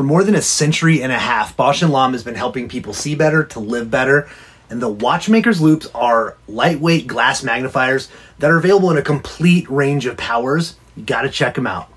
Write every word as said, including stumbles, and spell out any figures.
For more than a century and a half, Bausch and Lomb has been helping people see better, to live better, and the Watchmaker's Loops are lightweight glass magnifiers that are available in a complete range of powers. You gotta check them out.